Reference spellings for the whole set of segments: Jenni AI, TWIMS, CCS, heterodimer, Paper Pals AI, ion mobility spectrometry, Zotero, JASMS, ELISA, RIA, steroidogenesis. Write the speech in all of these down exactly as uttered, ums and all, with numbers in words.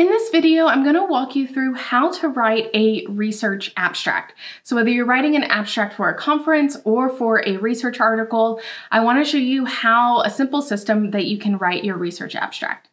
In this video, I'm going to walk you through how to write a research abstract. So whether you're writing an abstract for a conference or for a research article, I want to show you how a simple system that you can write your research abstract.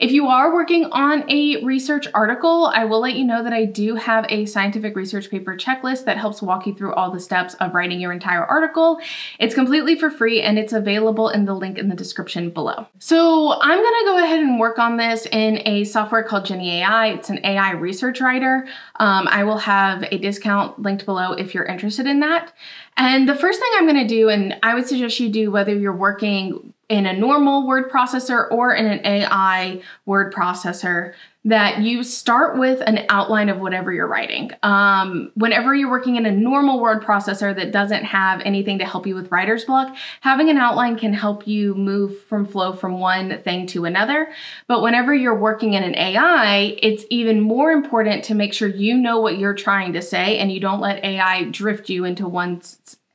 If you are working on a research article, I will let you know that I do have a scientific research paper checklist that helps walk you through all the steps of writing your entire article. It's completely for free and it's available in the link in the description below. So I'm gonna go ahead and work on this in a software called Jenni A I. It's an A I research writer. Um, I will have a discount linked below if you're interested in that. And the first thing I'm gonna do, and I would suggest you do whether you're working in a normal word processor or in an A I word processor, that you start with an outline of whatever you're writing. Um, whenever you're working in a normal word processor that doesn't have anything to help you with writer's block, having an outline can help you move from flow from one thing to another. But whenever you're working in an A I, it's even more important to make sure you know what you're trying to say and you don't let A I drift you into one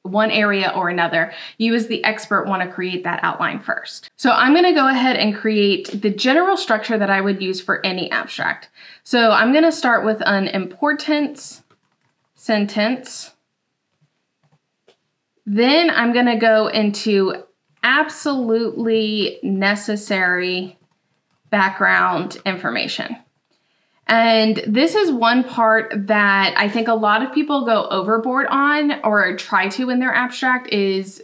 one area or another. You as the expert want to create that outline first. So I'm going to go ahead and create the general structure that I would use for any abstract. So I'm going to start with an importance sentence. Then I'm going to go into absolutely necessary background information. And this is one part that I think a lot of people go overboard on or try to in their abstract, is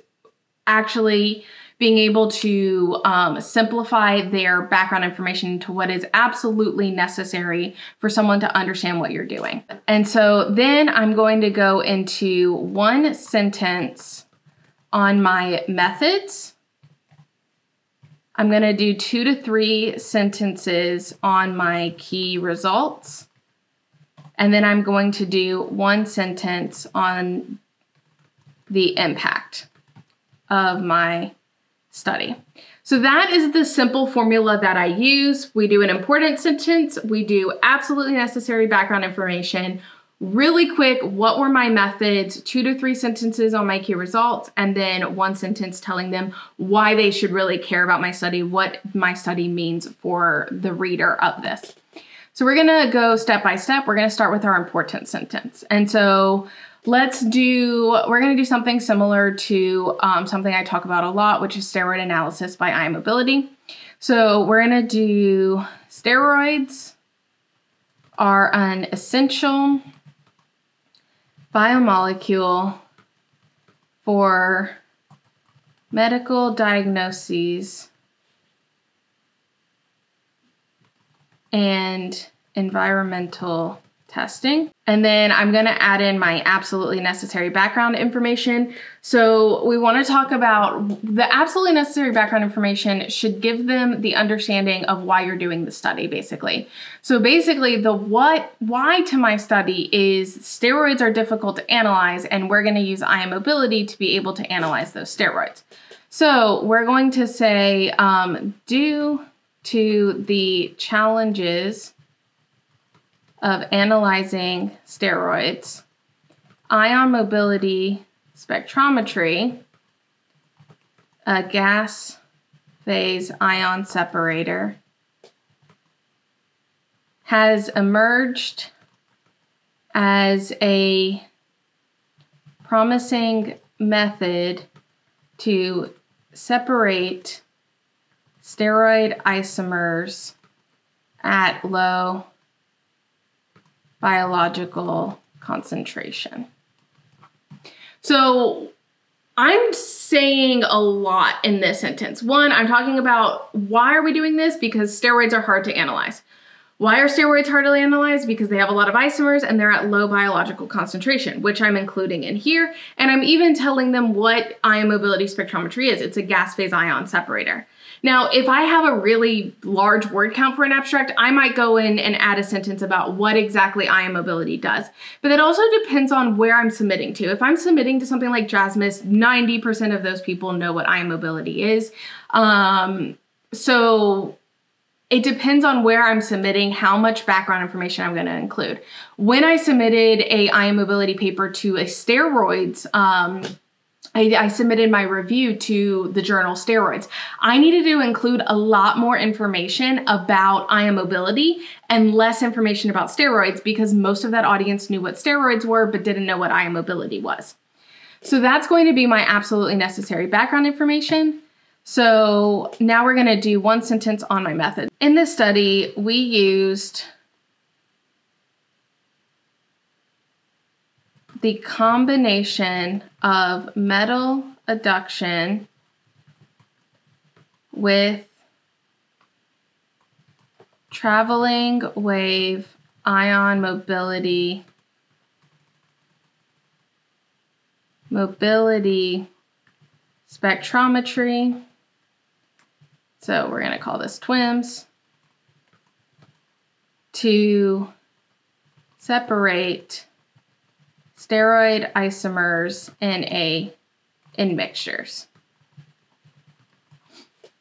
actually being able to um, simplify their background information to what is absolutely necessary for someone to understand what you're doing. And so then I'm going to go into one sentence on my methods. I'm going to do two to three sentences on my key results. And then I'm going to do one sentence on the impact of my study. So that is the simple formula that I use. We do an important sentence. We do absolutely necessary background information. Really quick, what were my methods, two to three sentences on my key results, and then one sentence telling them why they should really care about my study, what my study means for the reader of this. So we're gonna go step by step. We're gonna start with our important sentence. And so let's do, we're gonna do something similar to um, something I talk about a lot, which is steroid analysis by eye mobility. So we're gonna do steroids are an essential biomolecule for medical diagnoses and environmental testing. And then I'm going to add in my absolutely necessary background information. So we want to talk about the absolutely necessary background information should give them the understanding of why you're doing the study, basically. So basically the what, why to my study is steroids are difficult to analyze, and we're going to use eye mobility to be able to analyze those steroids. So we're going to say um, due to the challenges of analyzing steroids, ion mobility spectrometry, a gas phase ion separator, has emerged as a promising method to separate steroid isomers at low biological concentration. So I'm saying a lot in this sentence. One, I'm talking about why are we doing this? Because steroids are hard to analyze. Why are steroids hard to analyze? Because they have a lot of isomers and they're at low biological concentration, which I'm including in here. And I'm even telling them what ion mobility spectrometry is. It's a gas phase ion separator. Now, if I have a really large word count for an abstract, I might go in and add a sentence about what exactly ion mobility does. But that also depends on where I'm submitting to. If I'm submitting to something like JASMS, ninety percent of those people know what ion mobility is. Um, so it depends on where I'm submitting, how much background information I'm going to include. When I submitted a ion mobility paper to a steroids um, I, I submitted my review to the journal Steroids. I needed to include a lot more information about I A mobility and less information about steroids, because most of that audience knew what steroids were but didn't know what I A mobility was. So that's going to be my absolutely necessary background information. So now we're going to do one sentence on my method. In this study, we used the combination of metal adduction with traveling wave ion mobility mobility spectrometry. So we're going to call this TWIMS, to separate steroid isomers in a in mixtures.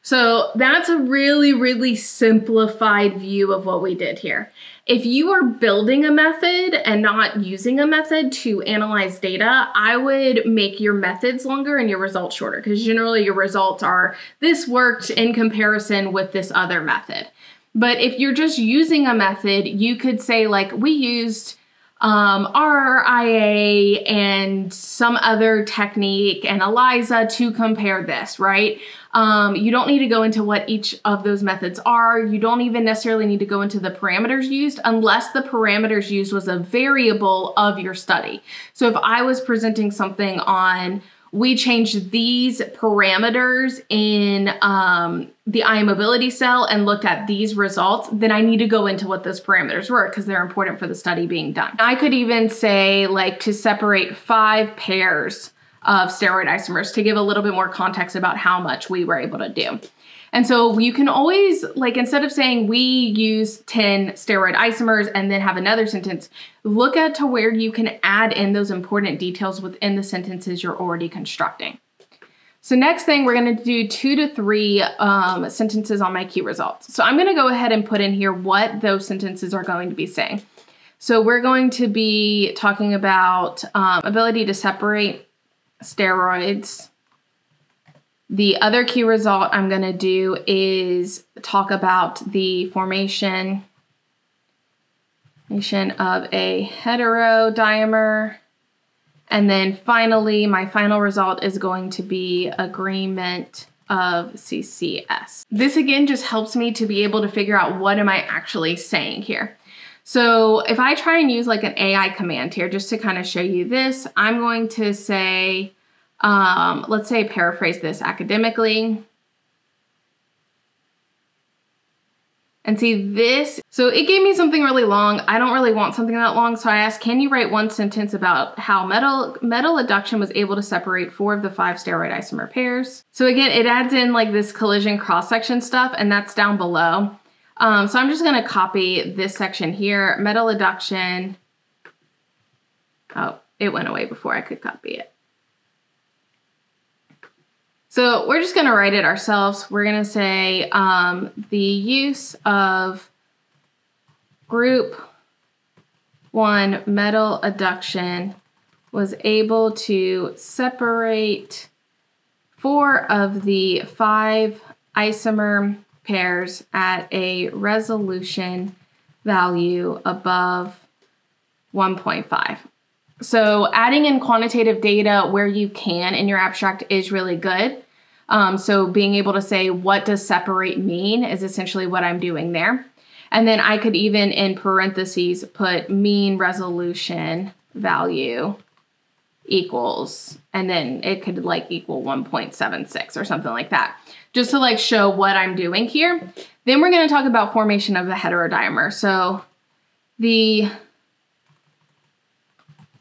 So that's a really, really simplified view of what we did here. If you are building a method and not using a method to analyze data, I would make your methods longer and your results shorter, because generally your results are, this worked in comparison with this other method. But if you're just using a method, you could say, like, we used Um, R I A and some other technique and ELISA to compare this, right? Um, you don't need to go into what each of those methods are. You don't even necessarily need to go into the parameters used, unless the parameters used was a variable of your study. So if I was presenting something on, we changed these parameters in um, the I A mobility cell and looked at these results, then I need to go into what those parameters were, because they're important for the study being done. I could even say, like, to separate five pairs of steroid isomers to give a little bit more context about how much we were able to do. And so you can always, like, instead of saying we use ten steroid isomers and then have another sentence, look at to where you can add in those important details within the sentences you're already constructing. So next thing, we're going to do two to three um, sentences on my key results. So I'm going to go ahead and put in here what those sentences are going to be saying. So we're going to be talking about um, ability to separate steroids. The other key result I'm going to do is talk about the formation of a heterodimer. And then finally, my final result is going to be agreement of C C S. This again just helps me to be able to figure out what am I actually saying here. So if I try and use, like, an A I command here just to kind of show you this, I'm going to say, Um, let's say paraphrase this academically. And see this, so it gave me something really long. I don't really want something that long. So I asked, can you write one sentence about how metal, metal adduction was able to separate four of the five steroid isomer pairs? So again, it adds in, like, this collision cross-section stuff, and that's down below. Um, so I'm just gonna copy this section here, metal adduction. Oh, it went away before I could copy it. So we're just going to write it ourselves. We're going to say um, the use of group one metal adduction was able to separate four of the five isomer pairs at a resolution value above one point five. So adding in quantitative data where you can in your abstract is really good. Um, so being able to say, what does separate mean, is essentially what I'm doing there. And then I could even in parentheses put mean resolution value equals, and then it could, like, equal one point seven six or something like that, just to, like, show what I'm doing here. Then we're going to talk about formation of the heterodimer. So the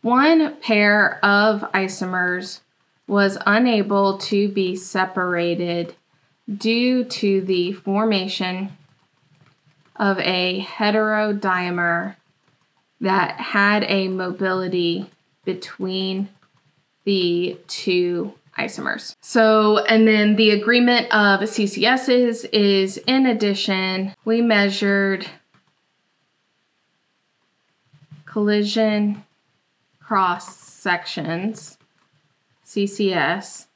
one pair of isomers was unable to be separated due to the formation of a heterodimer that had a mobility between the two isomers. So, and then the agreement of C C Ss is, in addition, we measured collision cross sections C C S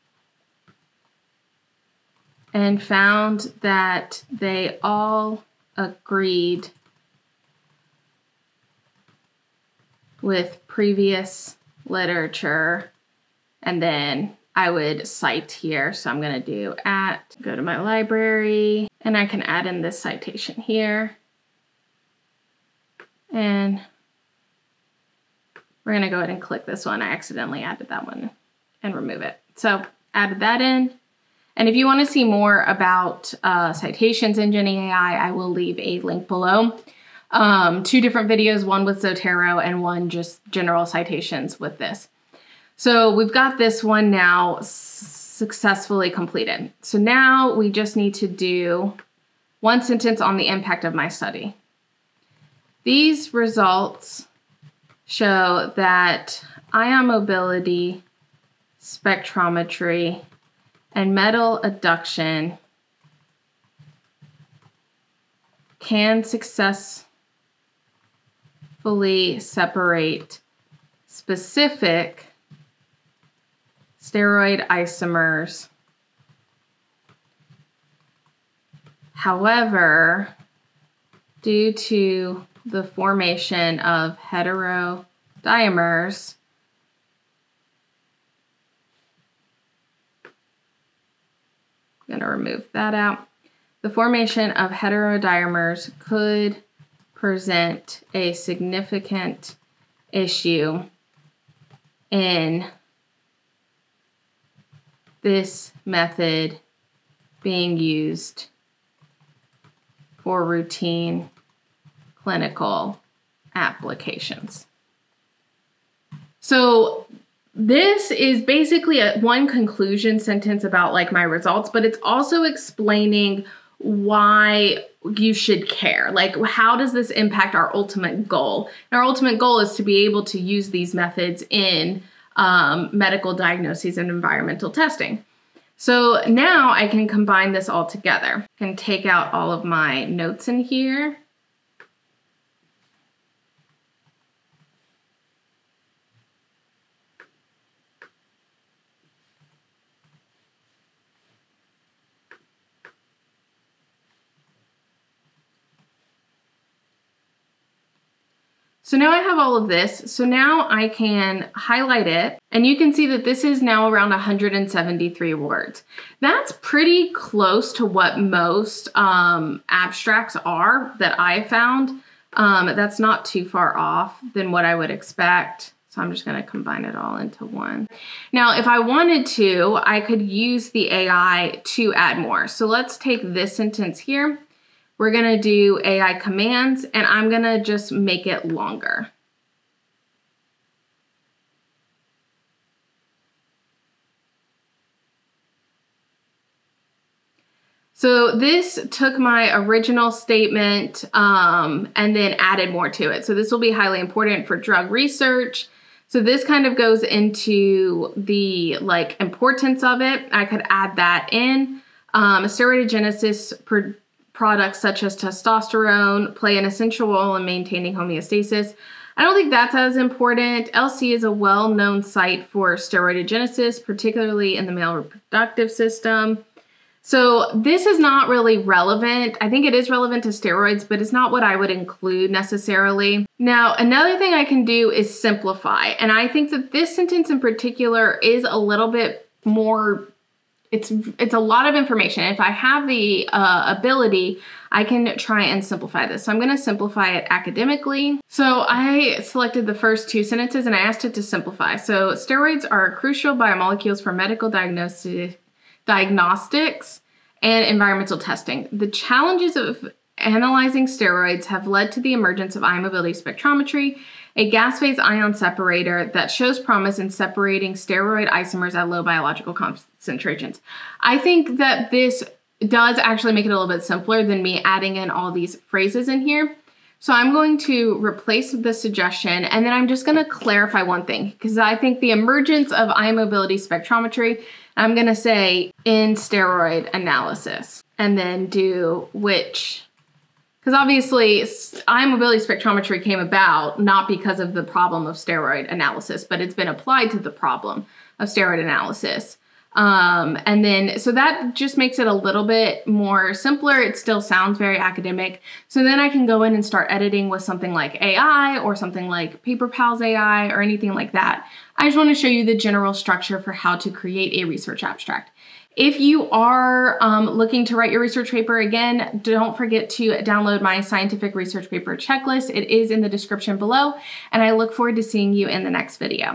and found that they all agreed with previous literature. And then I would cite here. So I'm going to do at, go to my library, and I can add in this citation here. And we're going to go ahead and click this one. I accidentally added that one and remove it. So added that in. And if you want to see more about uh, citations in Jenni A I, I will leave a link below. Um, two different videos, one with Zotero and one just general citations with this. So we've got this one now successfully completed. So now we just need to do one sentence on the impact of my study. These results show that ion mobility, spectrometry, and metal adduction can successfully separate specific steroid isomers. However, due to the formation of heterodimers, I'm going to remove that out. The formation of heterodimers could present a significant issue in this method being used for routine clinical applications. So this is basically a one conclusion sentence about like my results, but it's also explaining why you should care. Like, how does this impact our ultimate goal? And our ultimate goal is to be able to use these methods in um, medical diagnoses and environmental testing. So now I can combine this all together. I can take out all of my notes in here. So now I have all of this. So now I can highlight it, and you can see that this is now around one hundred seventy-three words. That's pretty close to what most um, abstracts are that I found. Um, that's not too far off than what I would expect. So I'm just gonna combine it all into one. Now, if I wanted to, I could use the A I to add more. So let's take this sentence here. We're gonna do A I commands, and I'm gonna just make it longer. So this took my original statement um, and then added more to it. So this will be highly important for drug research. So this kind of goes into the like importance of it. I could add that in. Um, steroidogenesis per products such as testosterone play an essential role in maintaining homeostasis. I don't think that's as important. L C is a well-known site for steroidogenesis, particularly in the male reproductive system. So this is not really relevant. I think it is relevant to steroids, but it's not what I would include necessarily. Now, another thing I can do is simplify. And I think that this sentence in particular is a little bit more It's, it's a lot of information. If I have the uh, ability, I can try and simplify this. So I'm gonna simplify it academically. So I selected the first two sentences and I asked it to simplify. So steroids are crucial biomolecules for medical diagnosti- diagnostics and environmental testing. The challenges of analyzing steroids have led to the emergence of ion mobility spectrometry, a gas phase ion separator that shows promise in separating steroid isomers at low biological concentrations. I think that this does actually make it a little bit simpler than me adding in all these phrases in here. So I'm going to replace the suggestion, and then I'm just going to clarify one thing, because I think the emergence of ion mobility spectrometry, I'm going to say in steroid analysis, and then do which. Because obviously, ion mobility spectrometry came about not because of the problem of steroid analysis, but it's been applied to the problem of steroid analysis. Um, and then, so that just makes it a little bit more simpler. It still sounds very academic. So then I can go in and start editing with something like A I or something like Paper Pals A I or anything like that. I just want to show you the general structure for how to create a research abstract. If you are um, looking to write your research paper, again, don't forget to download my scientific research paper checklist. It is in the description below, and I look forward to seeing you in the next video.